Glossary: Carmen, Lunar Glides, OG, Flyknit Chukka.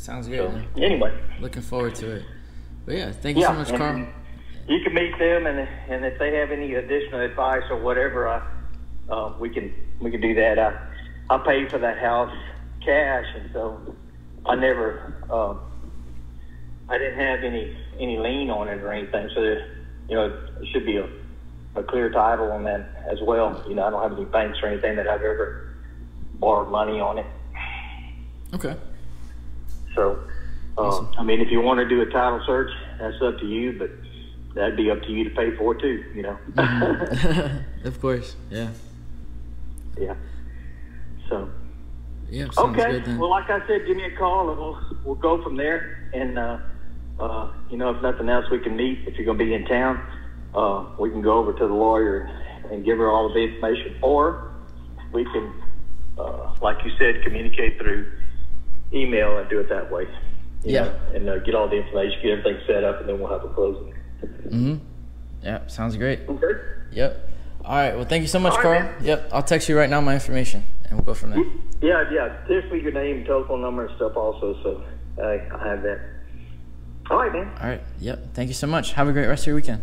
Sounds good. So, anyway, looking forward to it. But yeah, thank you so much, Carmen. You can meet them, and if they have any additional advice or whatever, we can do that. I paid for that house cash, and so I never I didn't have any lien on it or anything. So it should be a clear title on that as well. I don't have any banks or anything that I've ever borrowed money on it. Okay. So, awesome. I mean, if you want to do a title search, that's up to you, but that'd be up to you to pay for it too, Of course, yeah. Yeah. So. Yeah, okay. Good, well, like I said, give me a call, and we'll go from there. And, if nothing else, we can meet. If you're going to be in town, we can go over to the lawyer and give her all of the information. Or we can, like you said, communicate through email and do it that way. And get all the information, get everything set up, and then we'll have a closing. Yeah, sounds great. Okay. Yep. All right. Well, thank you so much, Carl. Man. Yep. I'll text you right now my information, and we'll go from there. Yeah. Text me your name, telephone number, and stuff also, so I have that. All right, man. All right. Yep. Thank you so much. Have a great rest of your weekend.